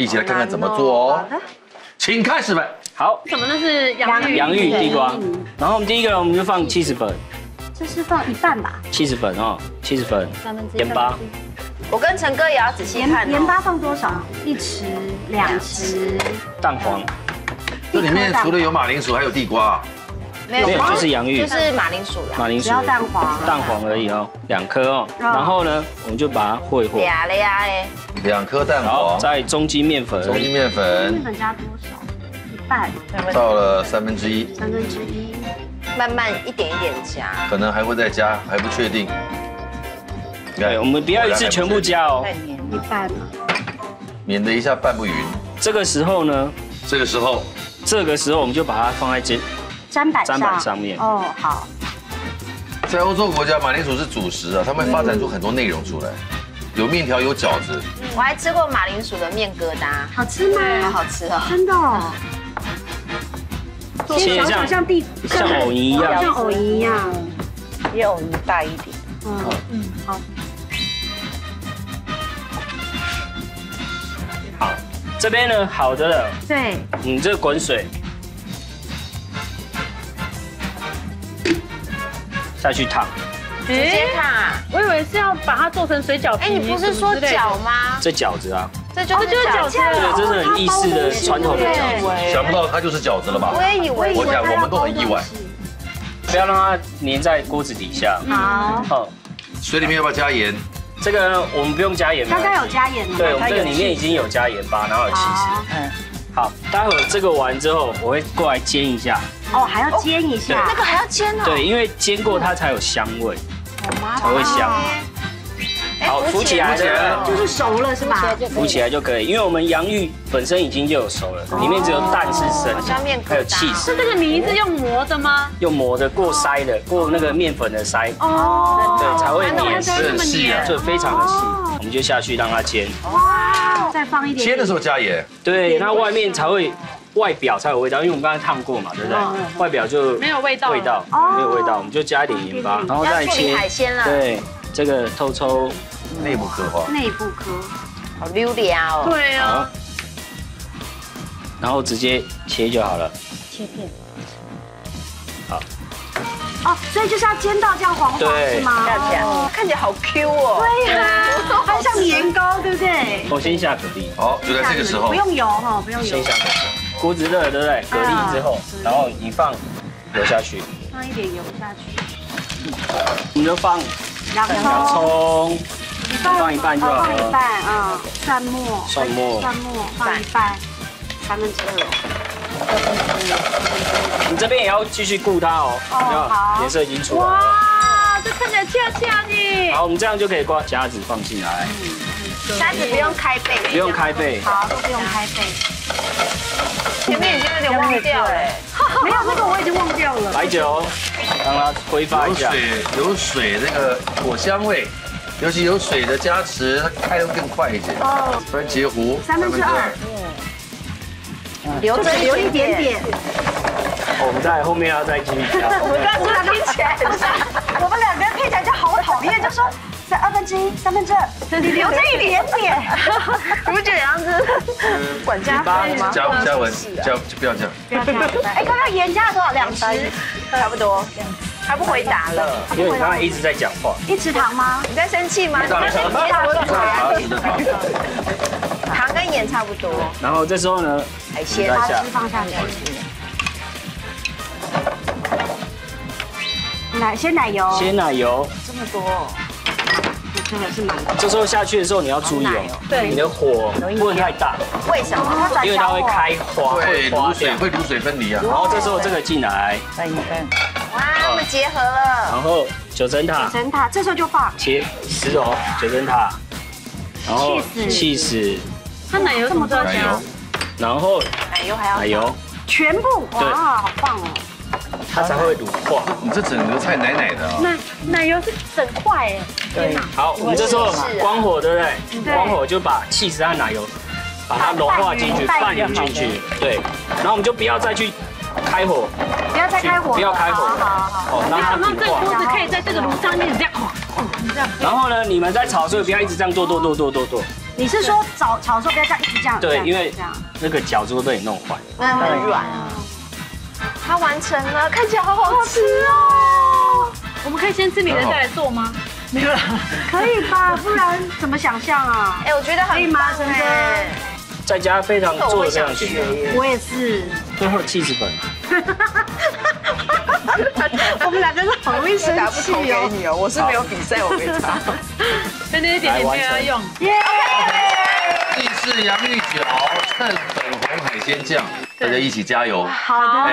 一起来看看怎么做哦。请开始吧。好，什么都是洋芋、地瓜。然后我们第一个我们就放cheese粉，这是放一半吧？cheese粉哦，cheese粉，盐巴。我跟陈哥也要仔细看。盐巴放多少？1匙、2匙。蛋黄。这里面除了有马铃薯，还有地瓜。 没有，就是洋芋，就是马铃薯，只要蛋黄，蛋黄而已哦，2颗哦。然后呢，我们就把它和一和。2颗蛋黄，再中筋面粉，面粉加多少？1半。到了1/3。1/3，慢慢一点一点加。可能还会再加，还不确定。对，我们不要一次全部加哦，1半嘛，免得一下拌不匀。这个时候我们就把它放在砧板上面哦，好。在欧洲国家，马铃薯是主食啊，他们发展出很多内容出来，有面条，有饺子。我还吃过马铃薯的面疙瘩，好吃吗？好吃哦，真的哦。切像藕泥一样，比藕泥大一点。好。好，这边呢好着了。对。你这滚水。 下去烫，直接烫啊！我以为是要把它做成水饺皮。哎，你不是说饺吗？这饺子啊，这就是饺子，这是很意式的传统的饺子。想不到它就是饺子了吧？我也以为，我讲我们都很意外。不要让它粘在锅子底下。好，水里面要不要加盐？这个呢，我们不用加盐。刚刚有加盐吗？对，我们这个里面已经有加盐巴，然后有cheese。嗯，好，待会这个完之后，我会过来煎一下。 哦，还要煎一下，那个还要煎哦。对，因为煎过它才有香味，才会香。好，浮起来了，就是熟了是吧？浮起来就可以，因为我们洋芋本身已经就有熟了，里面只有蛋是生的，还有cheese。那这个泥是用磨的吗？用磨的，过筛的，过那个面粉的筛。哦，对，才会粘，很细啊，就非常的细。我们就下去让它煎。哇，再放一点。煎的时候加盐。对，那外面才会。 外表才有味道，因为我们刚才烫过嘛，对不对？外表就没有味道，我们就加一点盐巴，然后再切海鲜啦。对，这个透抽内部壳哦，内部壳，好溜达哦。对啊，然后直接切就好了，切片。好。哦，所以就是要煎到这样黄黄是吗？看起来好 Q 哦。对呀，它像年糕，对不对？我先下蛤蜊，好，就在这个时候，不用油哈，不用油。先下蛤蜊。 锅子热，对不对？蛤蜊之后，然后你放油下去，放一点油下去，你就放洋葱，放一半就好了。放一半啊，蒜末，放一半，2/3。你这边也要继续顾它哦，好，颜色已经出来了。哇，这看起来恰恰呢。好，我们这样就可以把虾子放进来。虾子不用开背，好，都不用开背。 前面已经有点忘掉了，没有那个我已经忘掉了。白酒，让它挥发一下。有水，那个果香味，尤其有水的加持，它开得更快一些。哦，番茄糊2/3，留一点点。我们在后面要再继续加。我们刚刚听起来很像，我们两个人配起来就好讨厌，就说。 1/2、2/3，你留着一点点，你不觉得这样子管家费吗？加就不要这样。哎，刚刚盐加了多少？2匙，差不多。他不回答了，因为你刚刚一直在讲话。1匙糖吗？你在生气吗？你在生气吗？糖跟盐差不多。然后这时候呢，海鲜放下去。鲜奶油。这么多。 这时候下去的时候你要注意哦，对，你的火不能太大，为什么？因为它会开花，会卤水分离啊。然后这时候这个进来，再一份，哇，我们结合了。然后九层塔，这时候就放切石头九层塔，然后起司，它奶油这么多加，然后奶油，全部哇，好棒哦。 它才会乳化。你这整个菜奶的啊！奶油是整块哎。对。好，我们这时候关火，对不对？关火就把cheese和奶油把它融化进去，拌匀进去。对。然后我们就不要再去开火。不要再开火。不要开火。好。哦，那这锅子可以在这个炉上面这样。然后呢，你们在炒的时候不要一直这样剁。你是说炒的时候不要这样一直这样？对，因为那个饺子会被你弄坏，很软啊。它完成了，看起来好好吃哦。我们可以先吃你的再来做吗？ 没有了，可以吧？不然怎么想象啊？哎，我觉得可以吗？真的，在家非常做的非常简单。我也是。最后70分。我们两个是好容易生气哦。我是没有比赛，我没差。真的一点点要用。耶！意式洋芋饺，趁粉红海鲜酱，大家一起加油。好的。